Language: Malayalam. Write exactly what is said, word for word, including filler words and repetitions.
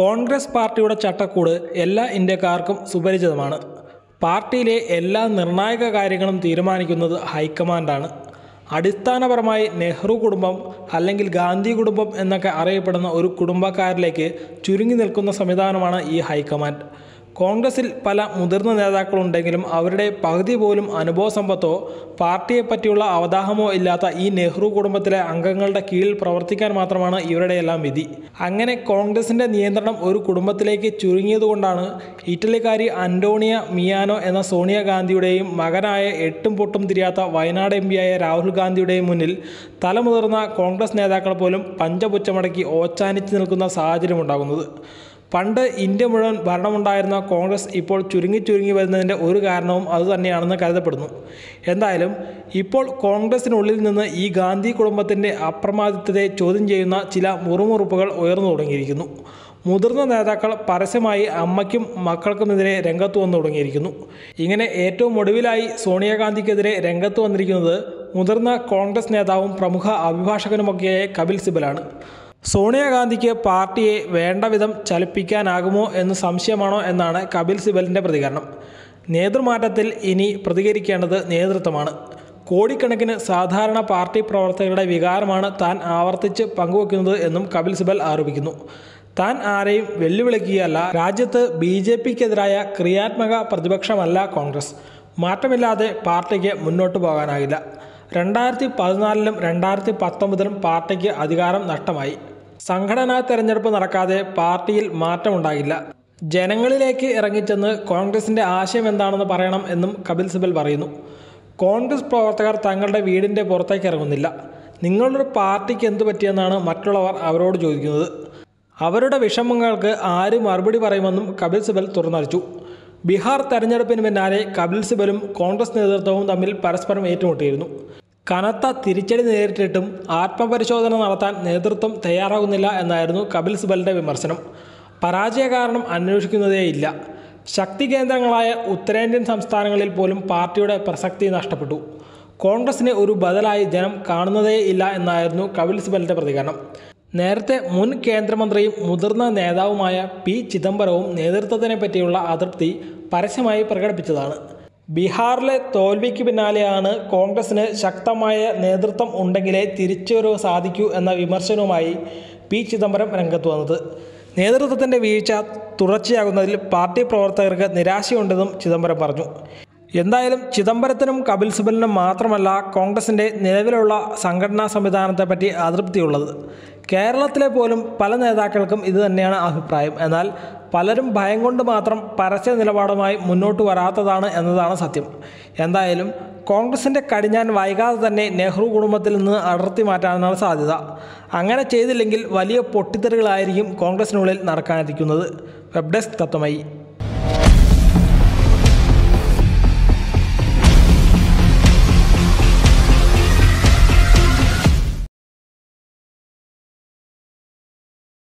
കോൺഗ്രസ് പാർട്ടിയുടെ ചട്ടക്കൂട് എല്ലാ ഇന്ത്യക്കാർക്കും സുപരിചിതമാണ്. പാർട്ടിയിലെ എല്ലാ നിർണായക കാര്യങ്ങളും തീരുമാനിക്കുന്നത് ഹൈക്കമാൻഡാണ്. അടിസ്ഥാനപരമായി നെഹ്റു കുടുംബം അല്ലെങ്കിൽ ഗാന്ധി കുടുംബം എന്നൊക്കെ അറിയപ്പെടുന്ന ഒരു കുടുംബക്കാരിലേക്ക് ചുരുങ്ങി നിൽക്കുന്ന സംവിധാനമാണ് ഈ ഹൈക്കമാൻഡ്. കോൺഗ്രസിൽ പല മുതിർന്ന നേതാക്കളുണ്ടെങ്കിലും അവരുടെ പകുതി പോലും അനുഭവ സമ്പത്തോ പാർട്ടിയെപ്പറ്റിയുള്ള അവഗാഹമോ ഇല്ലാത്ത ഈ നെഹ്റു കുടുംബത്തിലെ അംഗങ്ങളുടെ കീഴിൽ പ്രവർത്തിക്കാൻ മാത്രമാണ് ഇവരുടെയെല്ലാം വിധി. അങ്ങനെ കോൺഗ്രസിൻ്റെ നിയന്ത്രണം ഒരു കുടുംബത്തിലേക്ക് ചുരുങ്ങിയതുകൊണ്ടാണ് ഇറ്റലിക്കാരി അന്റോണിയ മിയാനോ എന്ന സോണിയാഗാന്ധിയുടെയും മകനായ എട്ടും പൊട്ടും തിരിയാത്ത വയനാട് എം പിയായ രാഹുൽ ഗാന്ധിയുടെയും മുന്നിൽ തലമുതിർന്ന കോൺഗ്രസ് നേതാക്കൾ പോലും പഞ്ചപുച്ചമടക്കി ഓച്ചാനിച്ച് നിൽക്കുന്ന സാഹചര്യമുണ്ടാകുന്നത്. പണ്ട് ഇന്ത്യ മുഴുവൻ ഭരണമുണ്ടായിരുന്ന കോൺഗ്രസ് ഇപ്പോൾ ചുരുങ്ങി ചുരുങ്ങി വരുന്നതിൻ്റെ ഒരു കാരണവും അതുതന്നെയാണെന്ന് കരുതപ്പെടുന്നു. എന്തായാലും ഇപ്പോൾ കോൺഗ്രസിനുള്ളിൽ നിന്ന് ഈ ഗാന്ധി കുടുംബത്തിൻ്റെ അപ്രമാദിത്വത്തെ ചോദ്യം ചെയ്യുന്ന ചില മുറുമുറുപ്പുകൾ ഉയർന്നു തുടങ്ങിയിരിക്കുന്നു. മുതിർന്ന നേതാക്കൾ പരസ്യമായി അമ്മയ്ക്കും മക്കൾക്കുമെതിരെ രംഗത്ത് വന്നു തുടങ്ങിയിരിക്കുന്നു. ഇങ്ങനെ ഏറ്റവും ഒടുവിലായി സോണിയാഗാന്ധിക്കെതിരെ രംഗത്ത് വന്നിരിക്കുന്നത് മുതിർന്ന കോൺഗ്രസ് നേതാവും പ്രമുഖ അഭിഭാഷകനുമൊക്കെയായ കപിൽ സിബലാണ്. സോണിയാഗാന്ധിക്ക് പാർട്ടിയെ വേണ്ട വിധം ചലിപ്പിക്കാനാകുമോ എന്ന് സംശയമാണോ എന്നാണ് കപിൽ സിബലിൻ്റെ പ്രതികരണം. നേതൃമാറ്റത്തിൽ ഇനി പ്രതികരിക്കേണ്ടത് നേതൃത്വമാണ്. കോടിക്കണക്കിന് സാധാരണ പാർട്ടി പ്രവർത്തകരുടെ വികാരമാണ് താൻ ആവർത്തിച്ച് പങ്കുവെക്കുന്നത് എന്നും കപിൽ സിബൽ ആരോപിക്കുന്നു. താൻ ആരെയും വെല്ലുവിളിക്കുകയല്ല, രാജ്യത്ത് ബി ജെ പിക്കെതിരായ ക്രിയാത്മക പ്രതിപക്ഷമല്ല കോൺഗ്രസ്. മാറ്റമില്ലാതെ പാർട്ടിക്ക് മുന്നോട്ട് പോകാനാകില്ല. രണ്ടായിരത്തി പതിനാലിലും രണ്ടായിരത്തി പത്തൊമ്പതിലും പാർട്ടിക്ക് അധികാരം നഷ്ടമായി. സംഘടനാ തെരഞ്ഞെടുപ്പ് നടക്കാതെ പാർട്ടിയിൽ മാറ്റമുണ്ടാകില്ല. ജനങ്ങളിലേക്ക് ഇറങ്ങിച്ചെന്ന് കോൺഗ്രസിൻ്റെ ആശയം എന്താണെന്ന് പറയണം എന്നും കപിൽ സിബൽ പറയുന്നു. കോൺഗ്രസ് പ്രവർത്തകർ തങ്ങളുടെ വീടിൻ്റെ പുറത്തേക്ക് ഇറങ്ങുന്നില്ല. നിങ്ങളുടെ പാർട്ടിക്ക് എന്തു പറ്റിയെന്നാണ് മറ്റുള്ളവർ അവരോട് ചോദിക്കുന്നത്. അവരുടെ വിഷമങ്ങൾക്ക് ആര് മറുപടി പറയുമെന്നും കപിൽ സിബൽ തുറന്നടിച്ചു. ബീഹാർ തെരഞ്ഞെടുപ്പിന് പിന്നാലെ കപിൽ സിബലും കോൺഗ്രസ് നേതൃത്വവും തമ്മിൽ പരസ്പരം ഏറ്റുമുട്ടിയിരുന്നു. കനത്ത തിരിച്ചടി നേരിട്ടിട്ടും ആത്മപരിശോധന നടത്താൻ നേതൃത്വം തയ്യാറാകുന്നില്ല എന്നായിരുന്നു കപിൽ സിബലിൻ്റെ വിമർശനം. പരാജയ കാരണം അന്വേഷിക്കുന്നതേയില്ല. ശക്തി കേന്ദ്രങ്ങളായ ഉത്തരേന്ത്യൻ സംസ്ഥാനങ്ങളിൽ പോലും പാർട്ടിയുടെ പ്രസക്തി നഷ്ടപ്പെട്ടു. കോൺഗ്രസിനെ ഒരു ബദലായി ജനം കാണുന്നതേ ഇല്ല എന്നായിരുന്നു കപിൽ സിബലിൻ്റെ പ്രതികരണം. നേരത്തെ മുൻ കേന്ദ്രമന്ത്രിയും മുതിർന്ന നേതാവുമായ പി ചിദംബരവും നേതൃത്വത്തിനെ പറ്റിയുള്ള അതൃപ്തി പരസ്യമായി പ്രകടിപ്പിച്ചതാണ്. ബീഹാറിലെ തോൽവിക്ക് പിന്നാലെയാണ് കോൺഗ്രസിന് ശക്തമായ നേതൃത്വം ഉണ്ടെങ്കിലേ തിരിച്ചുവരവ് സാധിക്കൂ എന്ന വിമർശനവുമായി പി ചിദംബരം രംഗത്ത് വന്നത്. നേതൃത്വത്തിൻ്റെ വീഴ്ച തുടർച്ചയാകുന്നതിൽ പാർട്ടി പ്രവർത്തകർക്ക് നിരാശയുണ്ടെന്നും ചിദംബരം പറഞ്ഞു. എന്തായാലും ചിദംബരത്തിനും കപിൽ സിബലിനും മാത്രമല്ല കോൺഗ്രസിൻ്റെ നിലവിലുള്ള സംഘടനാ സംവിധാനത്തെപ്പറ്റി അതൃപ്തിയുള്ളത്. കേരളത്തിലെ പോലും പല നേതാക്കൾക്കും ഇത് തന്നെയാണ് അഭിപ്രായം. എന്നാൽ പലരും ഭയം കൊണ്ട് മാത്രം പരസ്യ നിലപാടുമായി മുന്നോട്ട് വരാത്തതാണ് എന്നതാണ് സത്യം. എന്തായാലും കോൺഗ്രസിൻ്റെ കടിഞ്ഞാൻ വൈകാതെ തന്നെ നെഹ്റു കുടുംബത്തിൽ നിന്ന് അടർത്തി മാറ്റാനാണ് സാധ്യത. അങ്ങനെ ചെയ്തില്ലെങ്കിൽ വലിയ പൊട്ടിത്തെറികളായിരിക്കും കോൺഗ്രസിനുള്ളിൽ നടക്കാനിരിക്കുന്നത്. Web desk Tatwamayi.